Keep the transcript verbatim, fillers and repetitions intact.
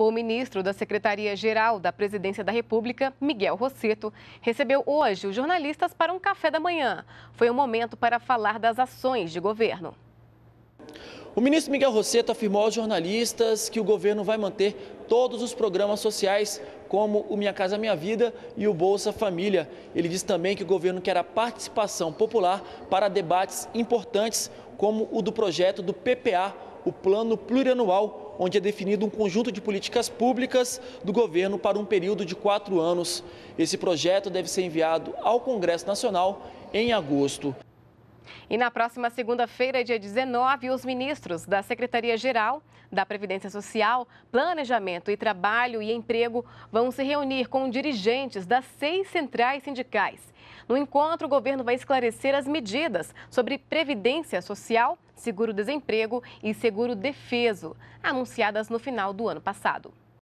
O ministro da Secretaria-Geral da Presidência da República, Miguel Rossetto, recebeu hoje os jornalistas para um café da manhã. Foi um momento para falar das ações de governo. O ministro Miguel Rossetto afirmou aos jornalistas que o governo vai manter todos os programas sociais, como o Minha Casa, Minha Vida e o Bolsa Família. Ele disse também que o governo quer a participação popular para debates importantes, como o do projeto do P P A, o Plano Plurianual, onde é definido um conjunto de políticas públicas do governo para um período de quatro anos. Esse projeto deve ser enviado ao Congresso Nacional em agosto. E na próxima segunda-feira, dia dezenove, os ministros da Secretaria-Geral da Previdência Social, Planejamento e Trabalho e Emprego vão se reunir com dirigentes das seis centrais sindicais. No encontro, o governo vai esclarecer as medidas sobre Previdência Social, Seguro-Desemprego e Seguro-Defeso, anunciadas no final do ano passado.